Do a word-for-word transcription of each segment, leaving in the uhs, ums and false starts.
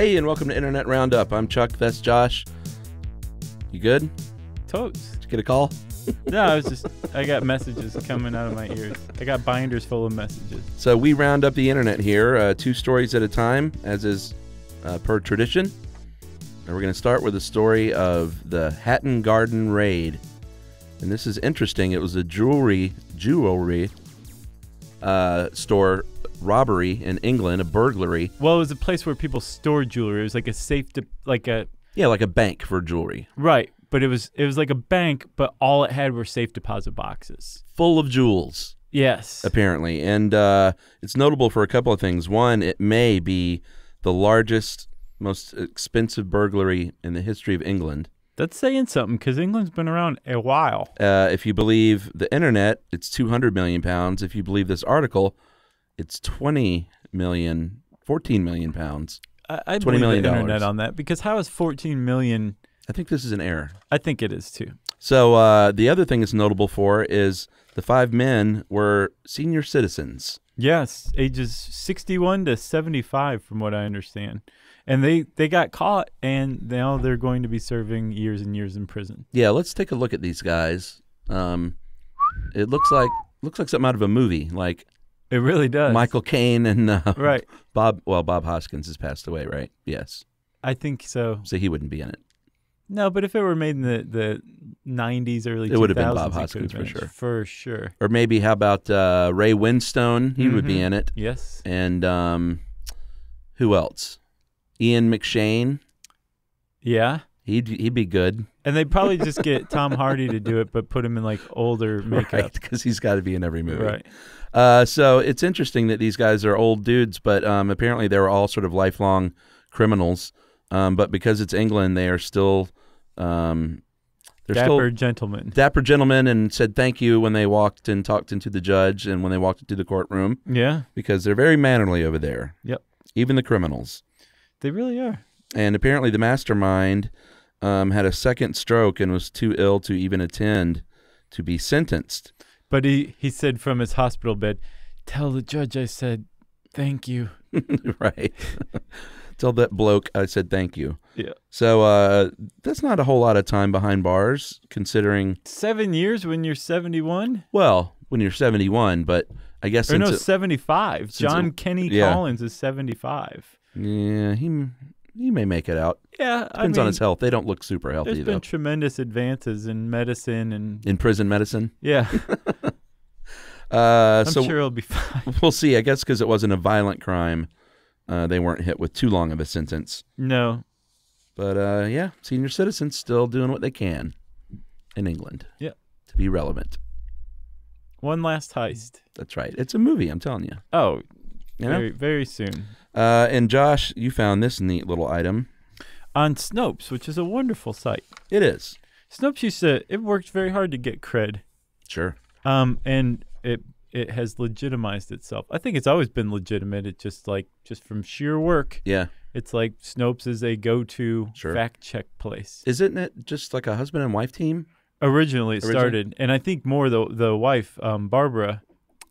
Hey, and welcome to Internet Roundup. I'm Chuck. That's Josh. You good? Totes. Did you get a call? No, I was just, I got messages coming out of my ears. I got binders full of messages. So we round up the internet here, uh, two stories at a time, as is uh, per tradition. And we're going to start with the story of the Hatton Garden Raid. And this is interesting. It was a jewelry, jewelry uh, store robbery in England, a burglary. Well, it was a place where people store jewelry. It was like a safe, to, like a... Yeah, like a bank for jewelry. Right, but it was it was like a bank, but all it had were safe deposit boxes. Full of jewels. Yes. Apparently. And uh, it's notable for a couple of things. One, it may be the largest, most expensive burglary in the history of England. That's saying something, because England's been around a while. Uh, if you believe the internet, it's two hundred million pounds. If you believe this article... It's twenty million, fourteen million pounds. I, I believe the internet on that, because how is fourteen million? I think this is an error. I think it is too. So uh, the other thing it's notable for is the five men were senior citizens. Yes, ages sixty-one to seventy-five, from what I understand. And they, they got caught, and now they're going to be serving years and years in prison. Yeah, let's take a look at these guys. Um, it looks like looks like something out of a movie, like... It really does. Michael Caine and uh, right. Bob, well, Bob Hoskins has passed away, right? Yes. I think so. So he wouldn't be in it. No, but if it were made in the, the nineties, early two thousands. It would have been Bob Hoskins for sure. For sure. Or maybe how about uh, Ray Winstone? He mm-hmm. would be in it. Yes. And um, who else? Ian McShane. Yeah. He'd, he'd be good. And they'd probably just get Tom Hardy to do it, but put him in like older makeup. Because right, he's got to be in every movie. Right. Uh, so it's interesting that these guys are old dudes, but um, apparently they were all sort of lifelong criminals. Um, but because it's England, they are still um, they're dapper still gentlemen, dapper gentlemen, and said thank you when they walked and talked into the judge and when they walked into the courtroom. Yeah, because they're very mannerly over there. Yep, even the criminals, they really are. And apparently the mastermind um, had a second stroke and was too ill to even attend to be sentenced. But he, he said from his hospital bed, tell the judge I said thank you. Right. Tell that bloke I said thank you. Yeah. So uh, that's not a whole lot of time behind bars, considering... Seven years when you're seventy-one? Well, when you're seventy-one, but I guess... Or no, it, seventy-five. John it, Kenny yeah. Collins is seventy-five. Yeah, he... He may make it out. Yeah. Depends I mean, on his health. They don't look super healthy, though. There's been tremendous advances in medicine and... In prison medicine? Yeah. uh, I'm so sure he'll be fine. We'll see. I guess because it wasn't a violent crime, uh, they weren't hit with too long of a sentence. No. But, uh, yeah, senior citizens still doing what they can in England. Yeah. To be relevant. One last heist. That's right. It's a movie, I'm telling you. Oh, you know? very, very soon. Uh, and Josh, you found this neat little item. On Snopes, which is a wonderful site. It is. Snopes used to, it worked very hard to get cred. Sure. Um, and it it has legitimized itself. I think it's always been legitimate. It just like, just from sheer work. Yeah. It's like Snopes is a go-to sure. fact check place. Isn't it just like a husband and wife team? Originally it Origin started. And I think more the, the wife, um, Barbara,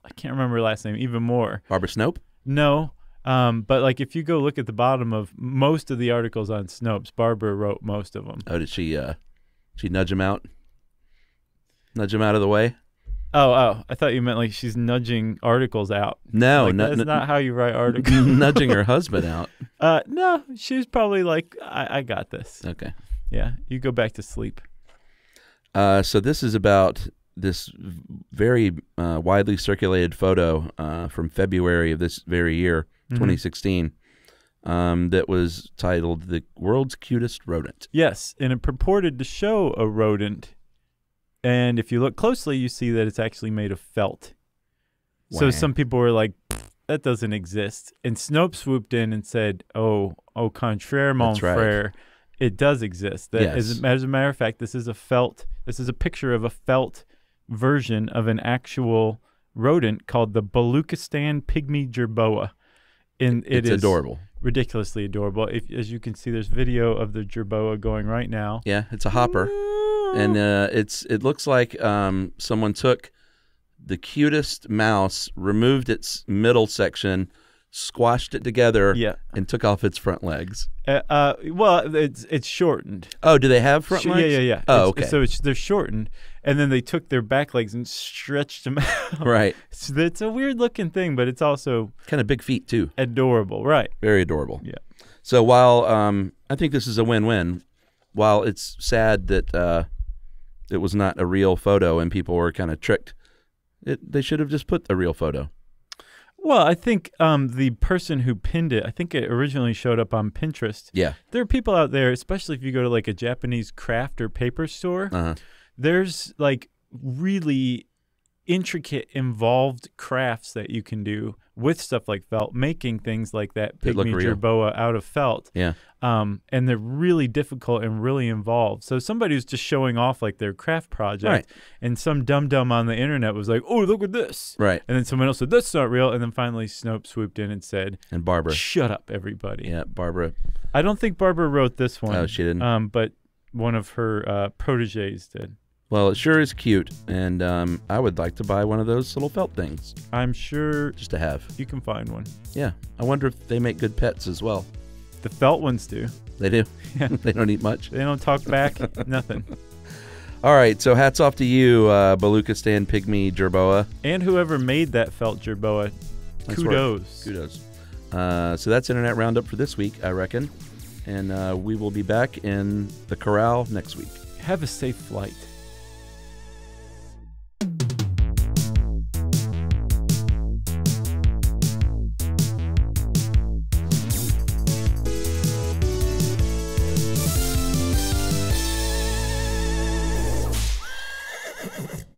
I can't remember her last name, even more. Barbara Snope? No. Um, but like if you go look at the bottom of most of the articles on Snopes, Barbara wrote most of them. Oh, did she uh she nudge him out? Nudge him out of the way? Oh, oh, I thought you meant like she's nudging articles out. No, like, that's not how you write articles. Nudging her husband out. Uh no, she was probably like, I, I got this. Okay. Yeah, you go back to sleep. Uh so this is about this very uh, widely circulated photo uh, from February of this very year. twenty sixteen, mm-hmm. um, that was titled The World's Cutest Rodent. Yes, and it purported to show a rodent. And if you look closely, you see that it's actually made of felt. Wow. So some people were like, that doesn't exist. And Snopes swooped in and said, oh, au contraire, mon That's frere, right. it does exist. That yes. as, as a matter of fact, this is a felt, this is a picture of a felt version of an actual rodent called the Baluchistan pygmy jerboa. And it it's is adorable, ridiculously adorable. If, as you can see, there's video of the jerboa going right now. Yeah, it's a hopper, and uh, it's it looks like um, someone took the cutest mouse, removed its middle section, squashed it together yeah. and took off its front legs. Uh, uh, well, it's it's shortened. Oh, do they have front Sh legs? Yeah, yeah, yeah. Oh, it's, okay. So it's, they're shortened, and then they took their back legs and stretched them out. Right. So it's a weird-looking thing, but it's also... kind of big feet, too. Adorable, right. Very adorable. Yeah. So while um, I think this is a win-win, while it's sad that uh, it was not a real photo and people were kind of tricked, it, they should have just put a real photo. Well, I think um, the person who pinned it, I think it originally showed up on Pinterest. Yeah. There are people out there, especially if you go to like a Japanese craft or paper store, uh-huh. there's like really intricate, involved crafts that you can do with stuff like felt, making things like that pygmy jerboa out of felt. Yeah. Um, and they're really difficult and really involved. So somebody was just showing off like their craft project, right. and some dum-dum on the internet was like, oh, look at this. Right. And then someone else said, that's not real. And then finally Snopes swooped in and said, and Barbara. Shut up, everybody. Yeah, Barbara. I don't think Barbara wrote this one. Oh, she didn't. Um, but one of her uh, proteges did. Well, it sure is cute, and um, I would like to buy one of those little felt things. I'm sure... just to have. You can find one. Yeah. I wonder if they make good pets as well. The felt ones do. They do? Yeah. They don't eat much? They don't talk back. Nothing. All right, so hats off to you, uh, Baluchistan pygmy jerboa. And whoever made that felt jerboa. Kudos. Kudos. Uh, so that's Internet Roundup for this week, I reckon. And uh, we will be back in the corral next week. Have a safe flight.